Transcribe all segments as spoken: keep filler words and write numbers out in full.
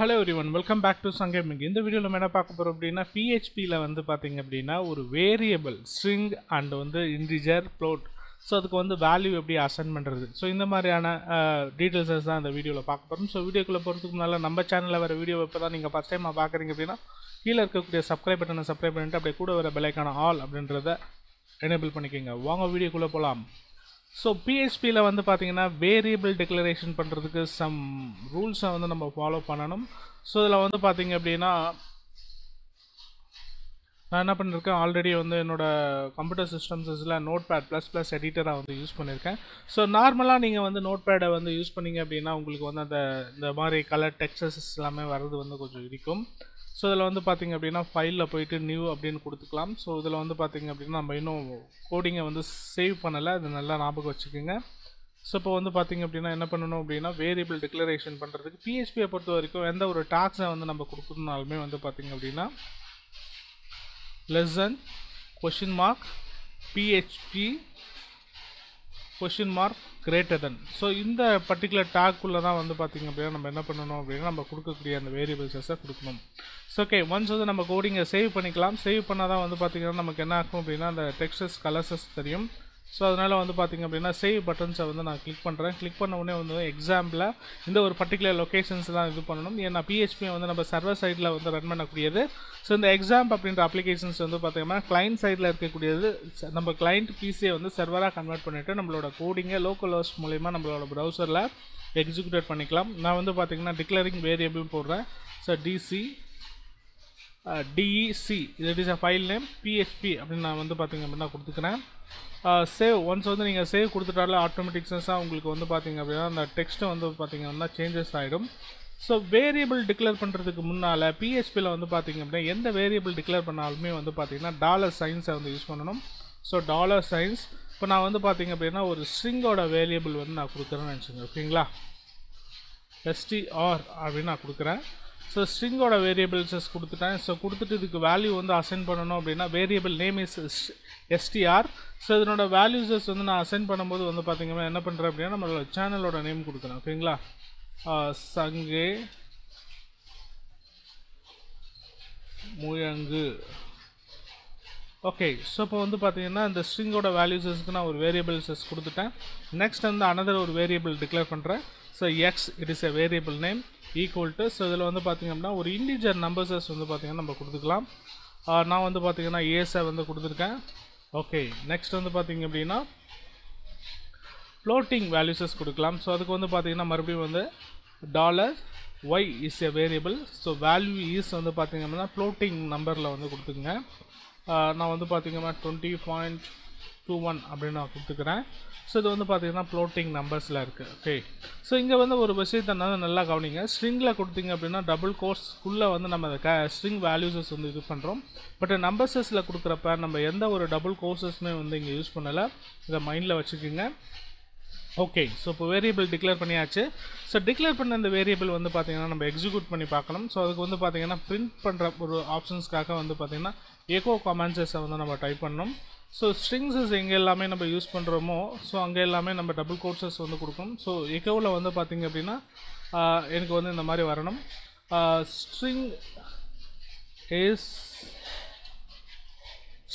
Hello everyone, welcome back to Sangaming. In this video, we will talk about P H P variable, string and integer float. So, that's the value of the assignment. So, in the details is the video. So, video kulla number channel la video neenga first time paakuringa appadina subscribe button subscribe pannittu appadi kuda vera bell icon all abindratha enable panikkeenga. Vaanga video kulla polam. So P H P la vandha pathina variable declaration pandradhukku some rules ah vandha nama follow pananum. So idla vandha pathinga appadina na enna pannirukken already vandha enoda computer systems la notepad plus plus editor ah vandha use pannirukken. So normally neenga vandha notepad ah vandha use panninga appadina ungalku vandha the the mari color textures ellame varudhu vandha konjam idikum. So idla vandha pathinga appadina file la poitu new appdinu kudukalam. So idla vandha pathinga appadina nama inno coding ah vandha save panala adha nalla naabagam vechukenga. So ipo vandha pathinga appadina enna pannanum appadina variable declaration pandradhukku P H P ah porthu varaikum endha oru task ah vandha nama kudukunalume vandha pathinga appadina less than question mark P H P question mark greater than. So in the particular tag kulla da vandu pathinga appadina nama enna pannanom appadina nama kudukkuriya and variables as kudukanum. So okay, once we nama coding save panikalam. Save pannada vandu pathinga namakku enna aagum appadina the textures colors theriyum. So adanaala vandu pathinga appadina save buttons vandu na click pandren. Click panna udane vandu example la indha or particular locations la idu pannanum ena P H P vandu nama server side la vandu run pannakuriyadhu. So in the example அப்படிங்கற applications வந்து பாத்தீங்கன்னா client side ல இருக்க கூடியது நம்ம client P C ஐ வந்து server ஆ convert பண்ணிட்டு நம்மளோட கோடிங் local host மூலமா நம்மளோட browser ல execute பண்ணிக்கலாம். நான் வந்து பாத்தீங்கன்னா declaring variable போடுறேன். So dc uh, dec that is a file name php அப்படி நான் வந்து பாத்தீங்க அப்படினா கொடுத்துக்கிறேன். சேவ் ஒன்ஸ் வந்து நீங்க சேவ் கொடுத்துட்டால ஆட்டோமேட்டிக்கா உங்களுக்கு வந்து பாத்தீங்க அப்படினா அந்த டெக்ஸ்ட் வந்து பாத்தீங்கன்னா changes ஆயிடும். So variable declare பண்றதுக்கு முன்னால P H P ல வந்து பாத்தீங்க அப்படினா எந்த variable declare பண்ணாலுமே வந்து பாத்தீங்கன்னா டாலர் சைன்ஸ் வந்து யூஸ் பண்ணனும். So டாலர் சைன்ஸ் இப்போ நான் வந்து பாத்தீங்க அப்படினா ஒரு string ஓட variable வந்து நான் கொடுக்கறேன்னு நினைச்சீங்க ஓகேங்களா. str அப்படினா கொடுக்கறேன். So string ஓட variables கொடுத்துட்டேன். So கொடுத்துட்டு இதுக்கு value வந்து assign பண்ணனும் அப்படினா variable name is str. So இதனோட values வந்து நான் assign பண்ணும்போது வந்து பாத்தீங்கன்னா என்ன பண்றேன் அப்படினா நம்மளோட channel ஓட name கொடுக்கறேன் ஓகேங்களா. संगे मुयंगु ओके. सो இப்போ வந்து பாத்தீங்கன்னா இந்த string ஓட valuesக்கு நான் ஒரு variable sets கொடுத்துட்டேன். next வந்து another ஒரு variable declare பண்றேன். so x it is a variable name equal to. so இதுல வந்து பாத்தீங்கன்னா ஒரு integer numbers வந்து பாத்தீங்கன்னா நம்ம கொடுத்துக்கலாம். நான் வந்து பாத்தீங்கன்னா a வந்து கொடுத்துட்டேன் ஓகே. next வந்து பாத்தீங்க அப்படினா floating values கொடுக்கலாம். so அதுக்கு வந்து பாத்தீங்கன்னா மறுபடியும் வந்து dollar y is a variable. so value is வந்து பாத்தீங்கன்னா floating நம்பர்ல வந்து கொடுத்துங்க. நான் வந்து பாத்தீங்கன்னா twenty point two one அப்படி நான் கொடுத்துக்கிறேன். so இது வந்து பாத்தீங்கன்னா floating நம்பர்ஸ்ல இருக்கு ஓகே. so இங்க வந்து ஒரு விஷயத்தை நல்லா கவனிங்க. stringல கொடுத்தீங்க அப்படினா டபுள் கோட்ஸ் குள்ள வந்து நம்ம string values வந்து இது பண்றோம். பட் நம்பர்ஸ்ல கொடுக்கறப்ப நம்ம எந்த ஒரு டபுள் கோட்ஸ்மே வந்து இங்க யூஸ் பண்ணல. இத மைண்ட்ல வச்சுக்கீங்க ஓகே. ஸோ இப்போ வேரியபிள் டிக்ளேர் பண்ணியாச்சு. ஸோ டிக்ளேர் பண்ண அந்த வேரியபிள் வந்து பார்த்தீங்கன்னா நம்ம எக்ஸிக்யூட் பண்ணி பார்க்கணும். ஸோ அதுக்கு வந்து பார்த்தீங்கன்னா பிரிண்ட் பண்ணுற ஒரு ஆப்ஷன்ஸ்க்காக வந்து பார்த்தீங்கன்னா எக்கோ கமாண்ட்ஸை வந்து நம்ம டைப் பண்ணணும். ஸோ ஸ்ட்ரிங்ஸஸ் எங்கே எல்லாமே நம்ம யூஸ் பண்ணுறோமோ ஸோ அங்கே எல்லாமே நம்ம டபுள் கோட்ஸஸ் வந்து கொடுக்கணும். ஸோ எக்கோவில் வந்து பார்த்தீங்க அப்படின்னா எனக்கு வந்து இந்த மாதிரி வரணும். ஸ்ட்ரிங் இஸ்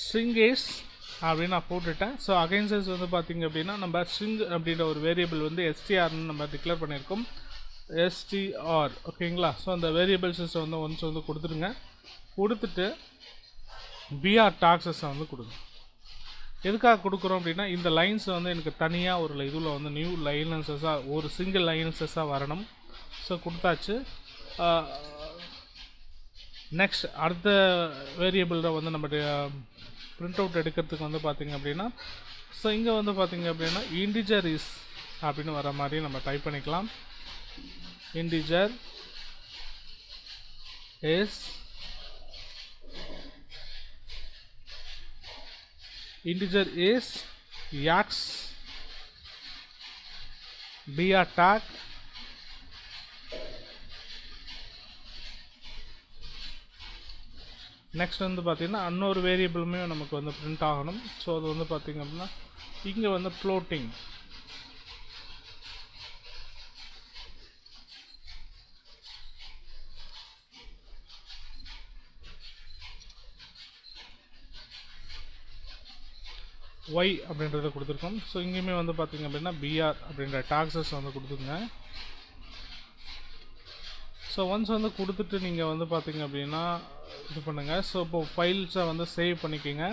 ஸ்ட்ரிங் இஸ் அப்படின்னு நான் போட்டுட்டேன். ஸோ அகைன்சஸ் வந்து பார்த்தீங்க அப்படின்னா நம்ம ஸ்ட்ரிங் அப்படின்ற ஒரு வேரியபிள் வந்து எஸ்டிஆர்னு நம்ம டிக்ளேர் பண்ணியிருக்கோம் எஸ்டிஆர் ஓகேங்களா. ஸோ அந்த வேரியபிள்ஸை வந்து ஒன்ஸ் வந்து கொடுத்துருங்க. கொடுத்துட்டு பிஆர் டாக்ஸஸை வந்து கொடுங்க. எதுக்காக கொடுக்குறோம் அப்படின்னா இந்த லைன்ஸ் வந்து எனக்கு தனியாக ஒரு இதில் வந்து நியூ லைனன்ஸஸாக ஒரு சிங்கிள் லைனன்ஸஸாக வரணும். ஸோ கொடுத்தாச்சு. நெக்ஸ்ட் அடுத்த வேரியபிள் தான் வந்து நம்மளுடைய प्रिंट आउट எடுக்கிறதுக்கு வந்து பாத்தீங்க அப்படினா சோ இங்க வந்து பாத்தீங்க அப்படினா integer is அப்படினு வர மாதிரி நம்ம டைப் பண்ணிக்கலாம். integer is integer is x br tag next வந்து பாத்தீங்கன்னா இன்னொரு வேரியபிளுமே நமக்கு வந்து பிரிண்ட் ஆகணும். சோ அது வந்து பாத்தீங்க அப்படினா இங்க வந்து floating y அப்படின்றத கொடுத்திருக்கோம். ஸோ இங்கேயுமே வந்து பார்த்தீங்க அப்படின்னா பிஆர் அப்படின்ற டாக்ஸஸ் வந்து கொடுத்துருங்க. ஸோ ஒன்ஸ் வந்து கொடுத்துட்டு நீங்கள் வந்து பார்த்தீங்க அப்படின்னா இது பண்ணுங்கள். ஸோ இப்போ ஃபைல்ஸை வந்து சேவ் பண்ணிக்கோங்க.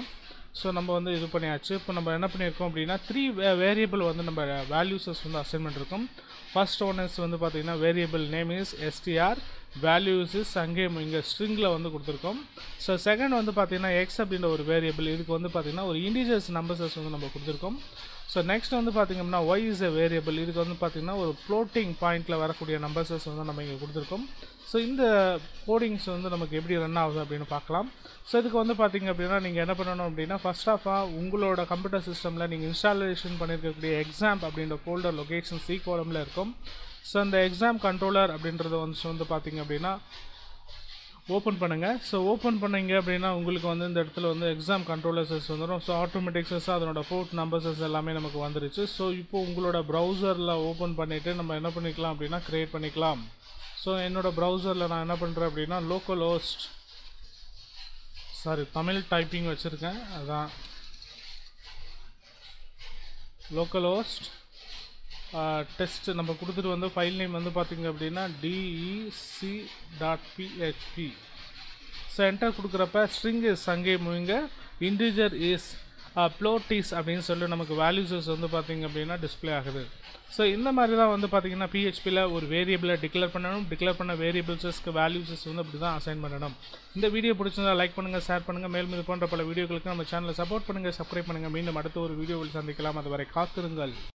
ஸோ நம்ம வந்து இது பண்ணியாச்சு. இப்போ நம்ம என்ன பண்ணியிருக்கோம் அப்படின்னா த்ரீ வே வேரியபிள் வந்து நம்ம வேல்யூஸஸ் வந்து அசைன் பண்ணியிருக்கோம். ஃபர்ஸ்ட் ஒன் இஸ் வந்து பார்த்தீங்கன்னா variable name is STR, values is அங்கே இங்கே ஸ்ட்ரிங்கில் வந்து கொடுத்துருக்கோம். ஸோ செகண்ட் வந்து பார்த்தீங்கன்னா எக்ஸ் அப்படின்ற ஒரு வேரியபிள், இதுக்கு வந்து பார்த்தீங்கன்னா ஒரு இண்டிஜர்ஸ் நம்பர்ஸஸ் வந்து நம்ம கொடுத்துருக்கோம். ஸோ நெக்ஸ்ட் வந்து பார்த்திங்கன்னா ஒய் இஸ் எ வேரியபிள், இதுக்கு வந்து பார்த்திங்கன்னா ஒரு ஃப்ளோட்டிங் பாயிண்டில் வரக்கூடிய நம்பர்ஸஸ் வந்து நம்ம இங்கே கொடுத்துருக்கோம். ஸோ இந்த கோடிங்ஸ் வந்து நமக்கு எப்படி ரன் ஆகுது அப்படின்னு பார்க்கலாம். ஸோ இதுக்கு வந்து பார்த்திங்க அப்படின்னா நீங்கள் என்ன பண்ணணும் அப்படின்னா ஃபஸ்ட் ஆஃப் ஆல் உங்களோட கம்ப்யூட்டர் சிஸ்டமில் நீங்கள் இன்ஸ்டாலேஷன் பண்ணியிருக்கக்கூடிய எக்ஸாம் அப்படின்ற ஃபோல்டர் லொகேஷன் சி கோலமில் இருக்கும். ஸோ அந்த எக்ஸாம் கண்ட்ரோலர் அப்படின்றது வந்து வந்து பார்த்திங்க அப்படின்னா ஓப்பன் பண்ணுங்கள். ஸோ ஓப்பன் பண்ணிங்க அப்படின்னா உங்களுக்கு வந்து இந்த இடத்துல வந்து எக்ஸாம் கண்ட்ரோலர்ஸஸ் வந்துடும். ஸோ ஆட்டோமேட்டிக்ஸஸாக அதனோட ஃபோர்ட் நம்பர்ஸஸ் எல்லாமே நமக்கு வந்துருச்சு. ஸோ இப்போது உங்களோட ப்ரௌசரில் ஓப்பன் பண்ணிவிட்டு நம்ம என்ன பண்ணிக்கலாம் அப்படின்னா க்ரியேட் பண்ணிக்கலாம். ஸோ என்னோடய ப்ரௌசரில் நான் என்ன பண்ணுறேன் அப்படின்னா local host sorry Tamil typing வச்சுருக்கேன். அதான் லோக்கல் ஹோஸ்ட் டெஸ்ட் நம்ம கொடுத்துட்டு வந்து ஃபைல் நேம் வந்து பார்த்திங்க அப்படின்னா DEC dot PHP. So enter கொடுக்குறப்ப ஸ்ட்ரிங் இஸ் அங்கே முங்க இன்டிஜர் இஸ் ப்ளோட் இஸ் அப்படின்னு சொல்லி நமக்கு வேல்யூஸஸ் வந்து பார்த்திங்க அப்படின்னா டிஸ்பிளே ஆகுது. ஸோ இந்த மாதிரி தான் வந்து பார்த்திங்கன்னா பிஹெச்பியில் ஒரு வேரியபிளை டிக்ளேர் பண்ணணும். டிக்ளேர் பண்ண வேரியபிள்ஸஸ்க்கு வேல்யூஸஸ் வந்து இப்படி தான் அசைன் பண்ணணும். இந்த வீடியோ பிடிச்சிருந்தா லைக் பண்ணுங்கள், ஷேர் பண்ணுங்கள். மேலும் இது போன்ற பல வீடியோக்களுக்கு நம்ம சேனலை சப்போர்ட் பண்ணுங்கள், சப்ஸ்கிரைப் பண்ணுங்கள். மீண்டும் அடுத்த ஒரு வீடியோவில் சந்திக்கலாம். அதுவரை காத்திருங்கள்.